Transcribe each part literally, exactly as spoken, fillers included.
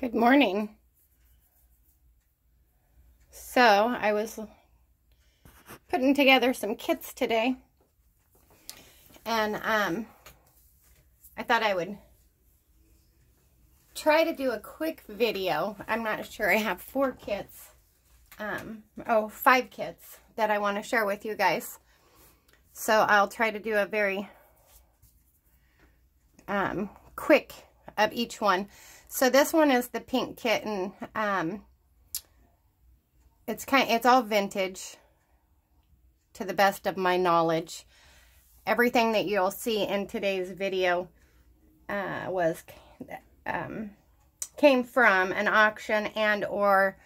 Good morning. So I was putting together some kits today, and um, I thought I would try to do a quick video. I'm not sure. I have four kits, um, oh, five kits that I want to share with you guys. So I'll try to do a very um, quick of each one. So this one is the pink kitten. Um, it's kind, it's all vintage, to the best of my knowledge. Everything that you'll see in today's video uh, was um, came from an auction and or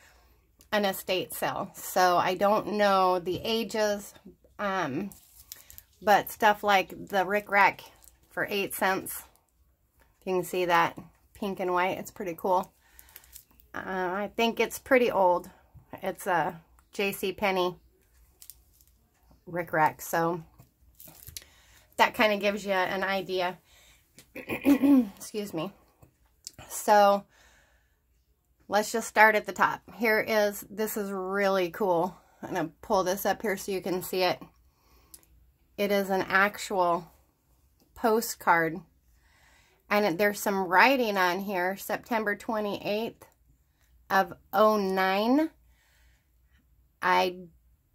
an estate sale. So I don't know the ages, um, but stuff like the rickrack for eight cents. You can see that. Pink and white. It's pretty cool. Uh, I think it's pretty old. It's a J C Penney rickrack, so that kind of gives you an idea. Excuse me. So let's just start at the top. Here is, this is really cool. I'm going to pull this up here so you can see it. It is an actual postcard. And there's some writing on here, September twenty-eighth of oh nine. I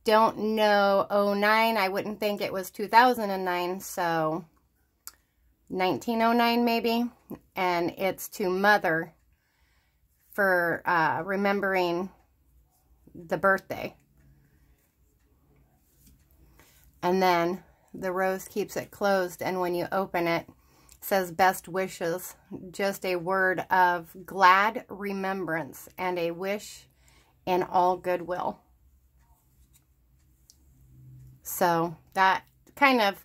don't know oh nine. I wouldn't think it was two thousand nine, so nineteen oh nine maybe. And it's to Mother for uh, remembering the birthday. And then the rose keeps it closed, and when you open it, says best wishes, just a word of glad remembrance and a wish in all goodwill. So that kind of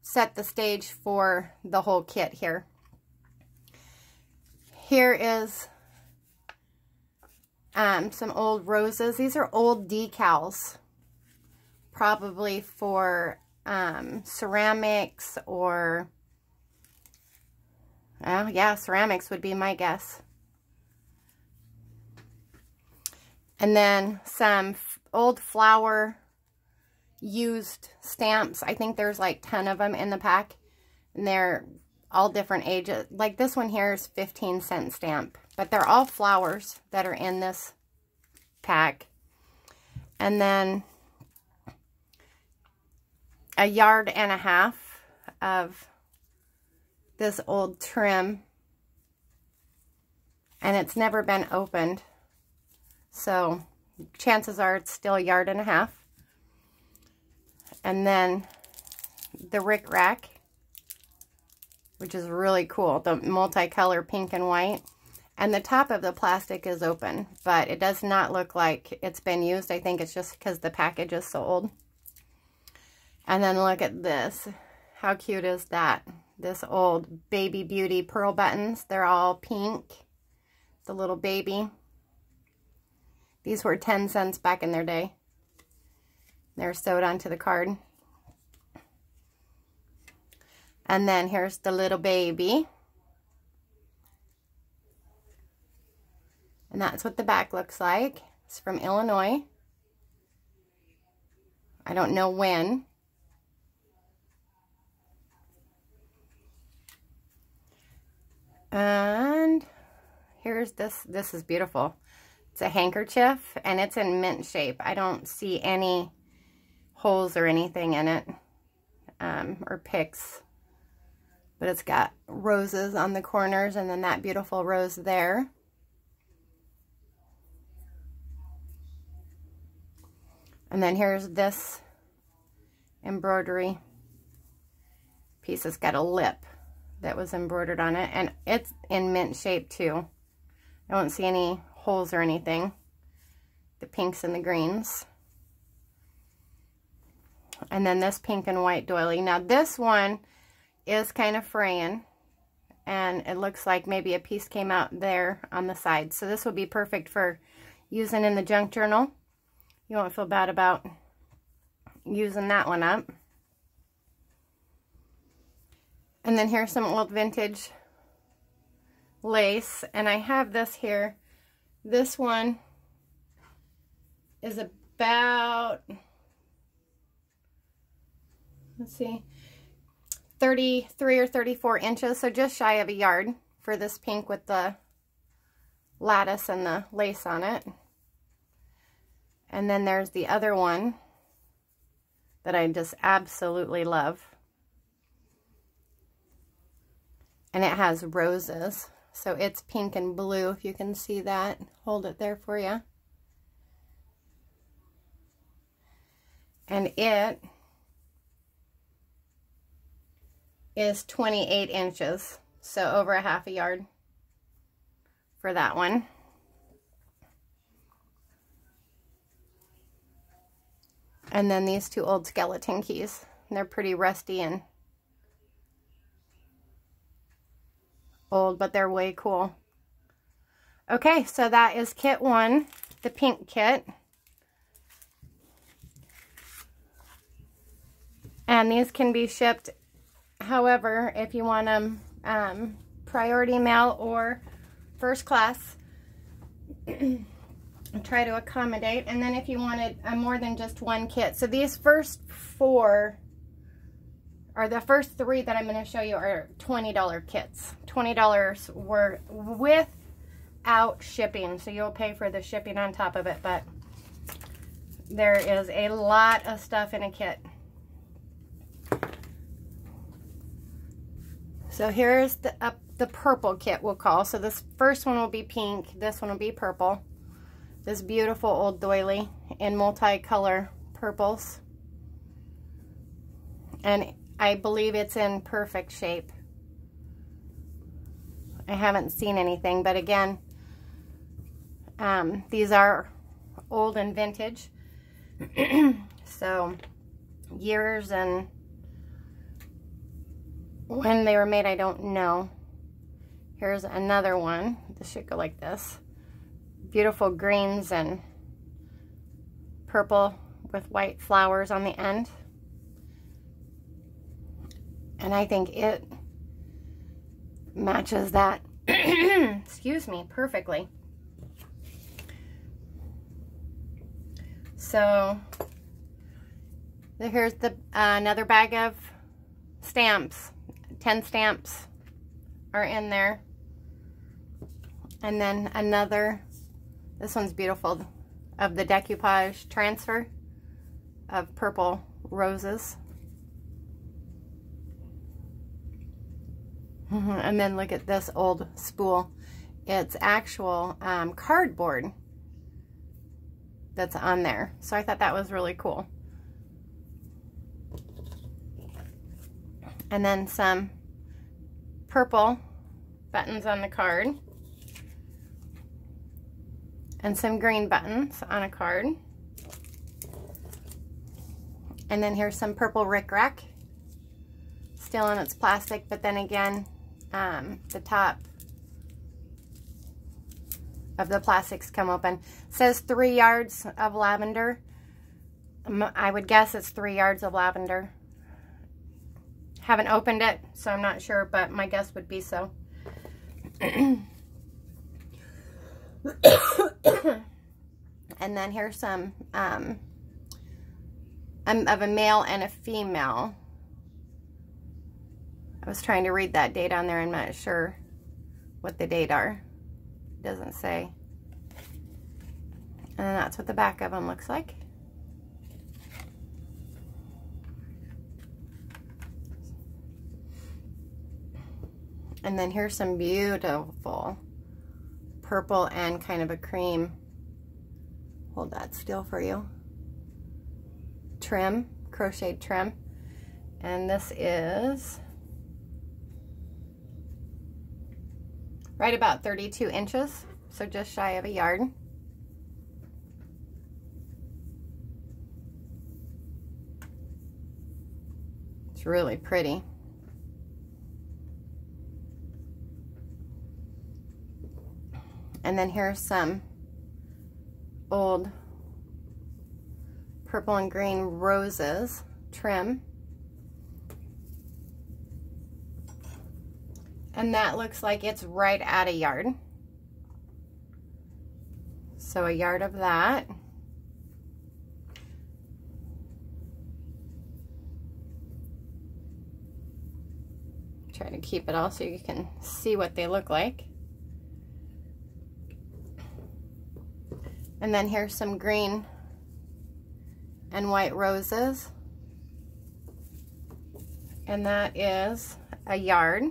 set the stage for the whole kit here. Here is um, some old roses. These are old decals, probably for um, ceramics or... Oh, yeah, ceramics would be my guess. And then some old flower used stamps. I think there's like ten of them in the pack. And they're all different ages. Like this one here is fifteen cent stamp. But they're all flowers that are in this pack. And then a yard and a half of this old trim, and it's never been opened, so chances are it's still a yard and a half. And then the rickrack, which is really cool, the multicolor pink and white, and the top of the plastic is open, but it does not look like it's been used. I think it's just because the package is so old. And then look at this. How cute is that? This old Baby Beauty pearl buttons. They're all pink. The little baby. These were ten cents back in their day. They're sewed onto the card. And then here's the little baby. And that's what the back looks like. It's from Illinois. I don't know when. And here's this. This is beautiful. It's a handkerchief, and it's in mint shape. I don't see any holes or anything in it, um, or picks. But it's got roses on the corners, and then that beautiful rose there. And then here's this embroidery piece. It's got a lip that was embroidered on it, and it's in mint shape too. I don't see any holes or anything. The pinks and the greens. And then this pink and white doily. Now this one is kind of fraying, and it looks like maybe a piece came out there on the side. So this would be perfect for using in the junk journal. You won't feel bad about using that one up. And then here's some old vintage lace, and I have this here. This one is about, let's see, thirty-three or thirty-four inches, so just shy of a yard for this pink with the lattice and the lace on it. And then there's the other one that I just absolutely love. And it has roses, so it's pink and blue, if you can see that. Hold it there for you. And it is twenty-eight inches, so over a half a yard for that one. And then these two old skeleton keys, and they're pretty rusty and old, but they're way cool. Okay, so that is kit one, the pink kit. And these can be shipped, however, if you want them um, priority mail or first class. Try to accommodate. And then if you wanted uh, more than just one kit. So these first four, or the first three that I'm going to show you, are twenty dollar kits. twenty dollars were without shipping. So you'll pay for the shipping on top of it. But there is a lot of stuff in a kit. So here's the, uh, the purple kit, we'll call. So this first one will be pink. This one will be purple. This beautiful old doily in multicolor purples. And I believe it's in perfect shape. I haven't seen anything, but again, um, these are old and vintage. So years and when they were made, I don't know. Here's another one. This should go like this. Beautiful greens and purple with white flowers on the end. And I think it matches that, excuse me, perfectly. So here's the uh, another bag of stamps. ten stamps are in there. And then another. This one's beautiful, of the decoupage transfer of purple roses. And then look at this old spool. It's actual um, cardboard that's on there. So I thought that was really cool. And then some purple buttons on the card. And some green buttons on a card. And then here's some purple rickrack, still in its plastic, but then again, um, the top of the plastics come open. It says three yards of lavender. I would guess it's three yards of lavender. Haven't opened it, so I'm not sure, but my guess would be so. And then here's some um, of a male and a female. I was trying to read that date on there. I'm not sure what the date are. It doesn't say. And that's what the back of them looks like. And then here's some beautiful purple and kind of a cream, hold that still for you, trim, crocheted trim. And this is right about thirty-two inches, so just shy of a yard. It's really pretty. And then here's some old purple and green roses trim. and that looks like it's right at a yard. So a yard of that. Try to keep it all so you can see what they look like. And then here's some green and white roses. And that is a yard.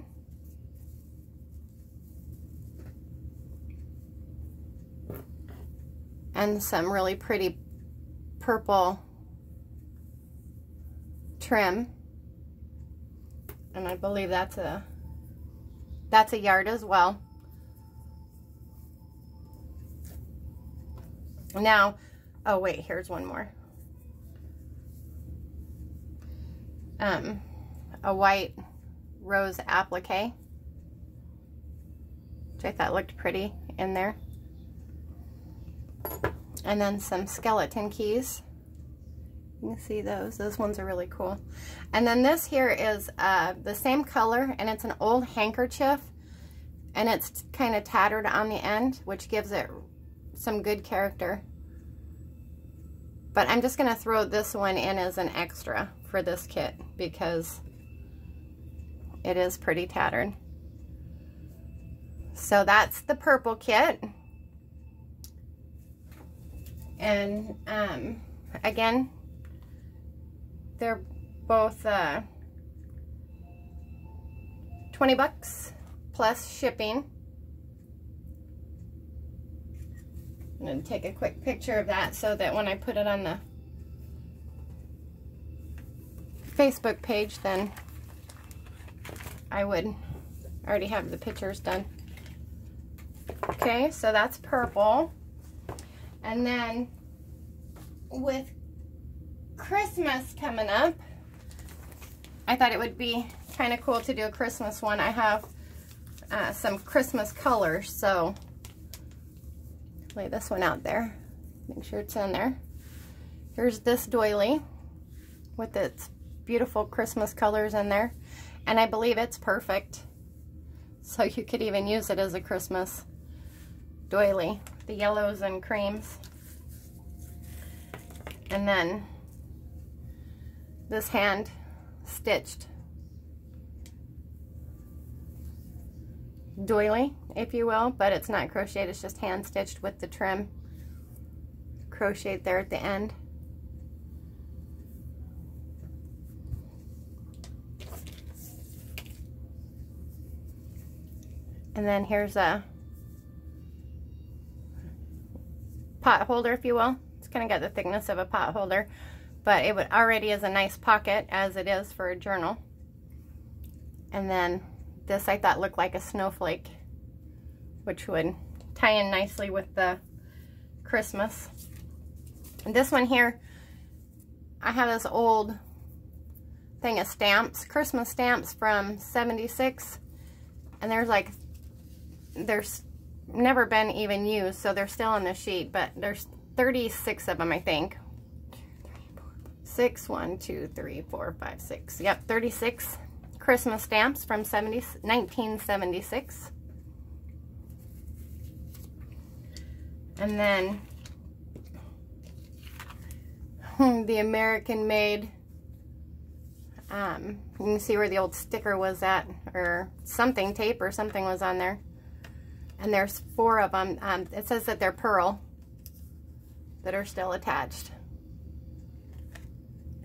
And some really pretty purple trim. And I believe that's a that's a yard as well. Now, oh wait, here's one more. Um, a white rose applique, which I thought looked pretty in there. And then some skeleton keys. You can see those. Those ones are really cool. And then this here is uh, the same color, and it's an old handkerchief, and it's kind of tattered on the end, which gives it some good character. But I'm just going to throw this one in as an extra for this kit because it is pretty tattered. So that's the purple kit. And um, again, they're both uh, twenty bucks plus shipping. I'm going to take a quick picture of that so that when I put it on the Facebook page, then I would already have the pictures done. Okay, so that's purple. And then with Christmas coming up, I thought it would be kind of cool to do a Christmas one. I have uh, some Christmas colors, so lay this one out there. Make sure it's in there. Here's this doily with its beautiful Christmas colors in there, and I believe it's perfect. So you could even use it as a Christmas doily. The yellows and creams. And then this hand stitched doily, if you will, but it's not crocheted, it's just hand stitched with the trim crocheted there at the end. And then here's a pot holder, if you will. It's kind of got the thickness of a pot holder, but it would already is a nice pocket as it is for a journal. And then this I thought looked like a snowflake, which would tie in nicely with the Christmas. And this one here, I have this old thing of stamps, Christmas stamps from seventy-six, and there's like there's never been even used, so they're still on the sheet, but there's thirty-six of them, I think. Six, one, two, three, four, five, six. Yep, thirty-six Christmas stamps from nineteen seventy-six. And then the American-made, um, you can see where the old sticker was at, or something, tape or something was on there. And there's four of them. Um, it says that they're pearl that are still attached.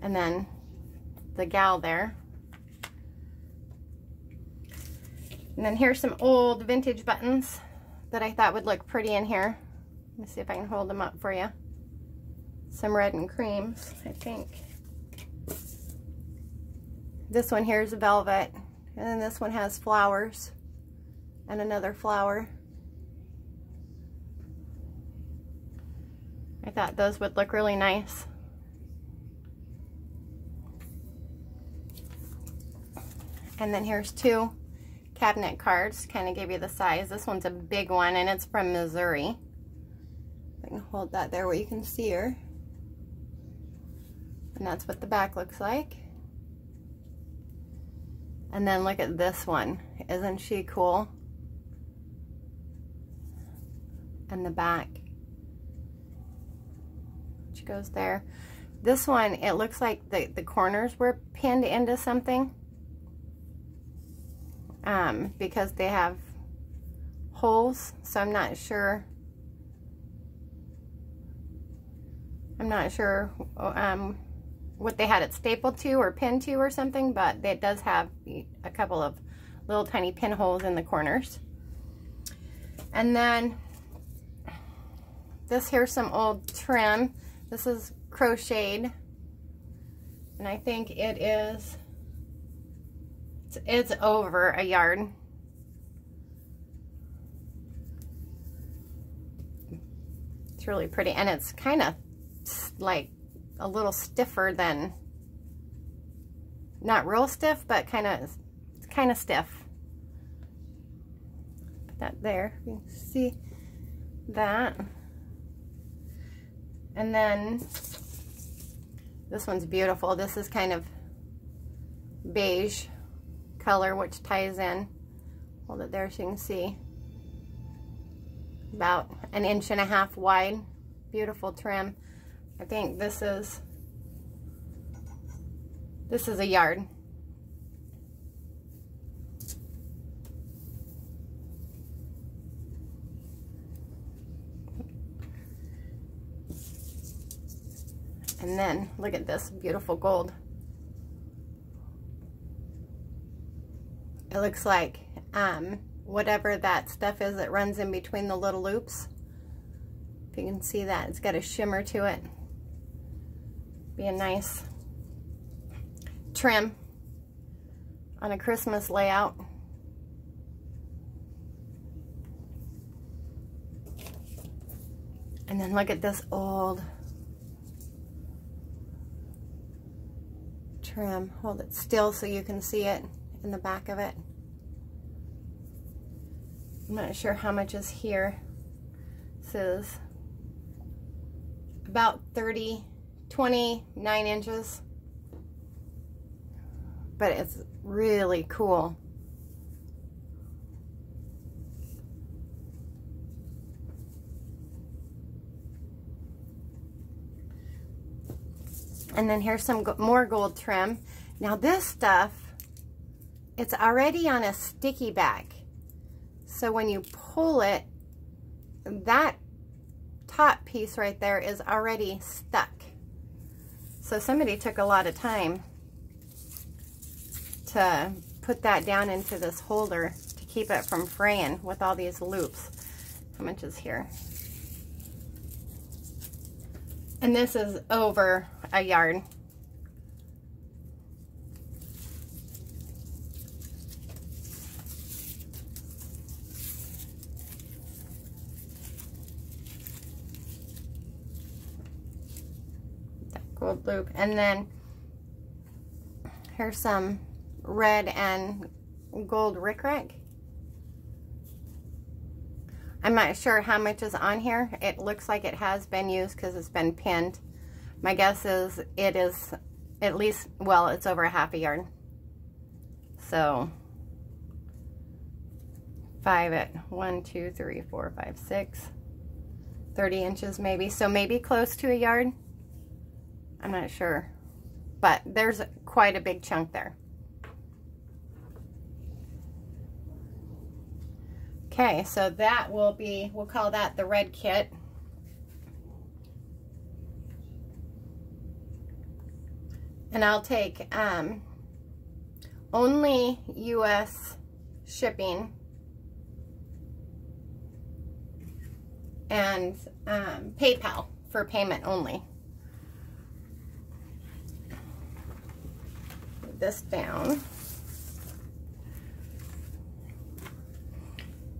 And then the gal there. And then here's some old vintage buttons that I thought would look pretty in here. Let me see if I can hold them up for you. Some red and creams, I think. This one here is velvet. And then this one has flowers and another flower. I thought those would look really nice. And then here's two cabinet cards, kind of give you the size. This one's a big one, and it's from Missouri. I can hold that there where you can see her. And that's what the back looks like. And then look at this one. Isn't she cool? And the back, which goes there. This one, it looks like the, the corners were pinned into something, um, because they have holes, so I'm not sure. I'm not sure um, what they had it stapled to or pinned to or something, but it does have a couple of little tiny pinholes in the corners. And then this here's some old trim. This is crocheted, and I think it is, it's, it's over a yard. It's really pretty, and it's kind of like a little stiffer than, not real stiff, but kind of kind of stiff. Put that there, you can see that. And then this one's beautiful. This is kind of beige color, which ties in. Hold it there so you can see. About an inch and a half wide. Beautiful trim. I think this is this is a yard. And then look at this beautiful gold. It looks like um, whatever that stuff is that runs in between the little loops. If you can see that, it's got a shimmer to it. Be a nice trim on a Christmas layout. And then look at this old trim. Hold it still so you can see it in the back of it. I'm not sure how much is here. This is about thirty, twenty-nine inches, but it's really cool. And then here's some more gold trim. Now this stuff, it's already on a sticky back. So when you pull it, that top piece right there is already stuck. So somebody took a lot of time to put that down into this holder to keep it from fraying with all these loops. How much is here? And this is over a yard. That gold loop. And then here's some red and gold rickrack. I'm not sure how much is on here. It looks like it has been used because it's been pinned. My guess is it is at least, well, it's over a half a yard. So five at one, two, three, four, five, six, thirty inches maybe. So maybe close to a yard. I'm not sure, but there's quite a big chunk there. Okay, so that will be, we'll call that the red kit. And I'll take um, only U S shipping. And um, PayPal for payment only. Put this down.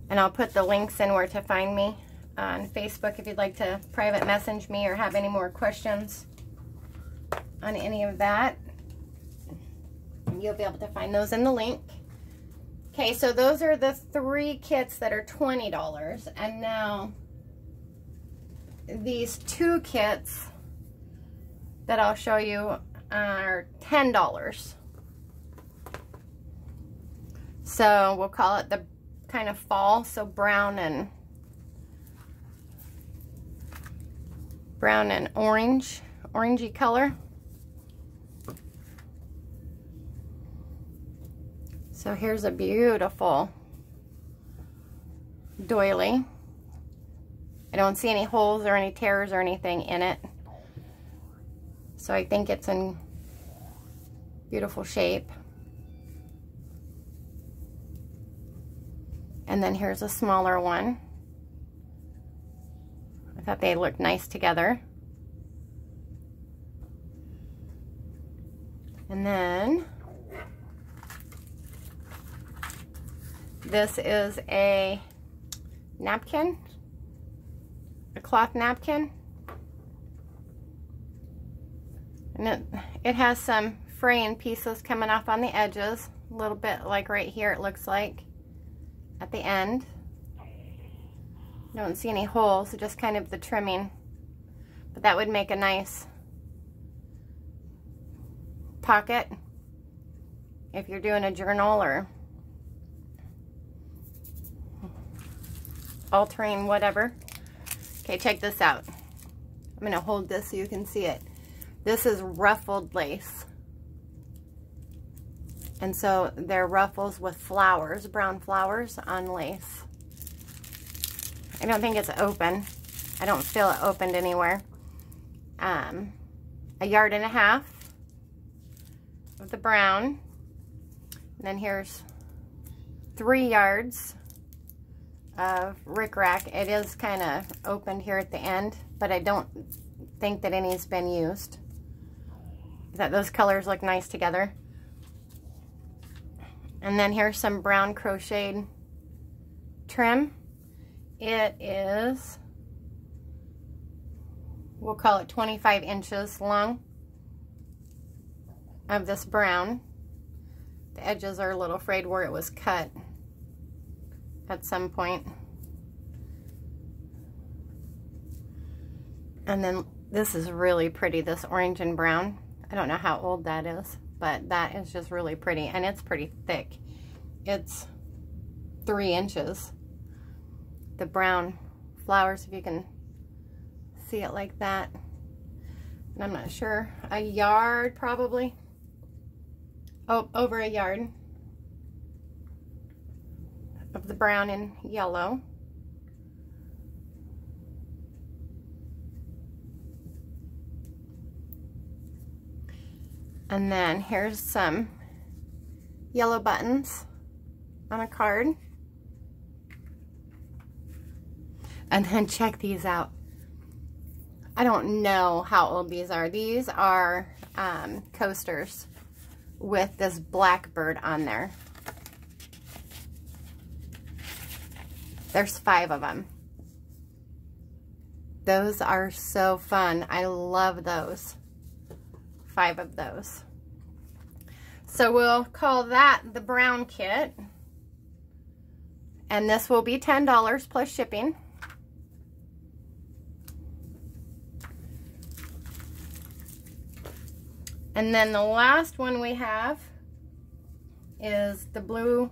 And I'll put the links in where to find me on Facebook if you'd like to private message me or have any more questions on any of that. You'll be able to find those in the link. Okay, so those are the three kits that are twenty dollars. And now these two kits that I'll show you are ten dollars. So we'll call it the kind of fall. So brown and brown and orange, orangey color. So here's a beautiful doily. I don't see any holes or any tears or anything in it. So I think it's in beautiful shape. And then here's a smaller one. I thought they looked nice together. And then this is a napkin, a cloth napkin. And it, it has some fraying pieces coming off on the edges, a little bit like right here it looks like at the end. Don't see any holes, so just kind of the trimming. But that would make a nice pocket if you're doing a journal or altering whatever. Okay, check this out. I'm going to hold this so you can see it. This is ruffled lace. And so they're ruffles with flowers, brown flowers on lace. I don't think it's open. I don't feel it opened anywhere. Um, a yard and a half of the brown. And then here's three yards of rickrack. It is kind of opened here at the end, but I don't think that any's been used. That those colors look nice together. And then here's some brown crocheted trim. It is, we'll call it twenty-five inches long of this brown. The edges are a little frayed where it was cut at some point. And then this is really pretty, this orange and brown. I don't know how old that is, but that is just really pretty, and it's pretty thick. It's three inches. The brown flowers, if you can see it like that. And I'm not sure, a yard probably. Oh, over a yard of the brown and yellow. And then here's some yellow buttons on a card. And then check these out. I don't know how old these are. These are um, coasters with this blackbird on there. There's five of them. Those are so fun. I love those. Five of those. So we'll call that the brown kit. And this will be ten dollars plus shipping. And then the last one we have is the blue,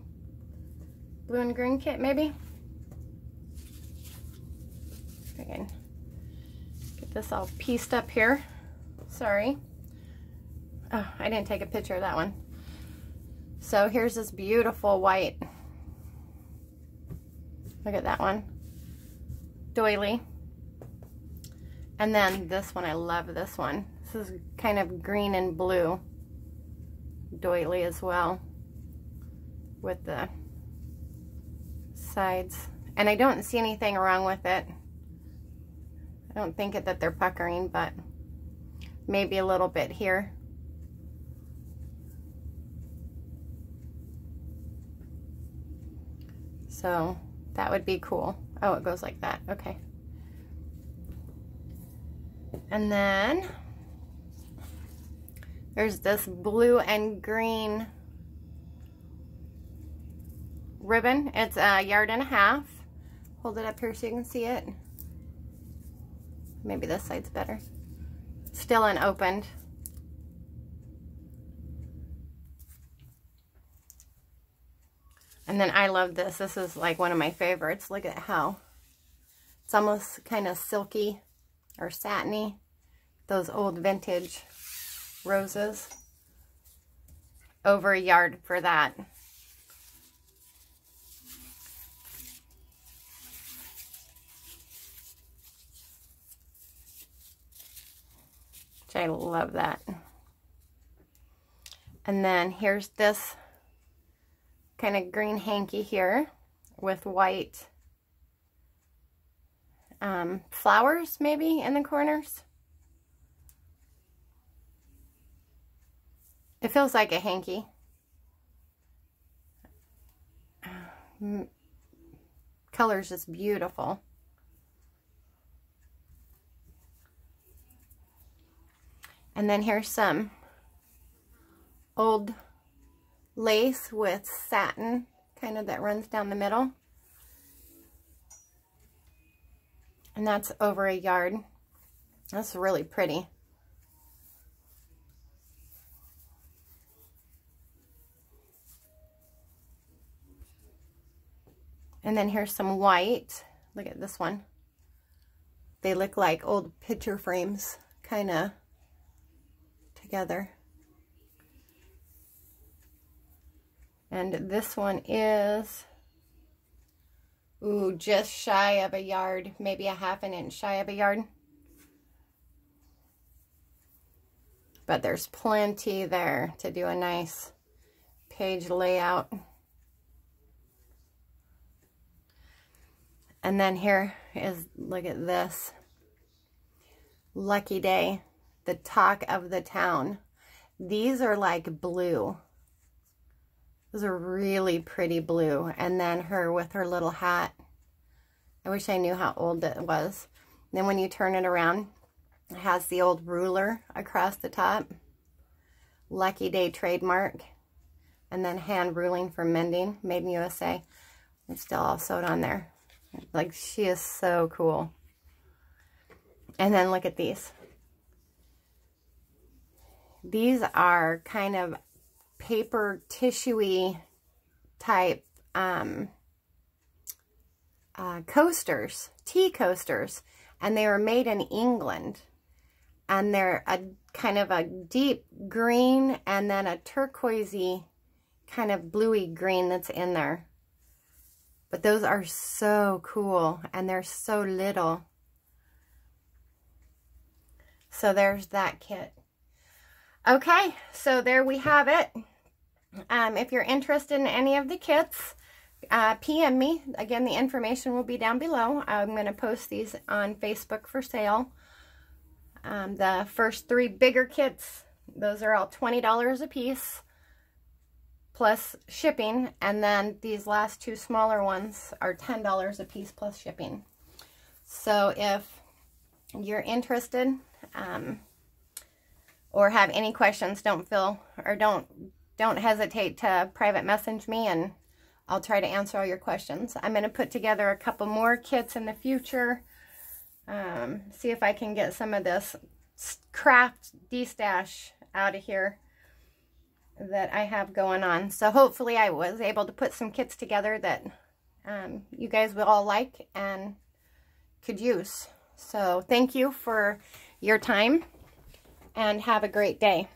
blue and green kit maybe. I can get this all pieced up here. Sorry. Oh, I didn't take a picture of that one. So here's this beautiful white. Look at that one. Doily. And then this one, I love this one. This is kind of green and blue. Doily as well. With the sides. And I don't see anything wrong with it. I don't think it that they're puckering, but maybe a little bit here. So that would be cool. Oh, it goes like that. Okay. And then there's this blue and green ribbon. It's a yard and a half. Hold it up here so you can see it. Maybe this side's better. Still unopened. And then I love this. This is like one of my favorites. Look at how it's almost kind of silky or satiny. Those old vintage roses. Over a yard for that. Which I love that. And then here's this kind of green hanky here with white um, flowers maybe in the corners. It feels like a hanky. Color's just beautiful. And then here's some old lace with satin, kind of that runs down the middle. And that's over a yard. That's really pretty. And then here's some white. Look at this one. They look like old picture frames, kind of together. And this one is, ooh, just shy of a yard, maybe a half an inch shy of a yard. But there's plenty there to do a nice page layout. And then here is, look at this, Lucky Day, the talk of the town. These are like blue. Those are really pretty blue. And then her with her little hat. I wish I knew how old it was. And then when you turn it around, it has the old ruler across the top. Lucky Day trademark. And then hand ruling for mending. Made in U S A. It's still all sewed on there. Like, she is so cool. And then look at these. These are kind of paper tissue-y type um, uh, coasters, tea coasters, and they were made in England, and they're a kind of a deep green and then a turquoisey kind of bluey green that's in there. But those are so cool, and they're so little. So there's that kit. Okay, so there we have it. Um, if you're interested in any of the kits, uh, P M me. Again, the information will be down below. I'm going to post these on Facebook for sale. Um, the first three bigger kits, those are all twenty dollars a piece, plus shipping. And then these last two smaller ones are ten dollars a piece plus shipping. So if you're interested, um, or have any questions, don't feel or don't don't hesitate to private message me, and I'll try to answer all your questions. I'm going to put together a couple more kits in the future. Um, see if I can get some of this craft de-stash out of here that I have going on. So hopefully I was able to put some kits together that um, you guys will all like and could use. So thank you for your time, and have a great day.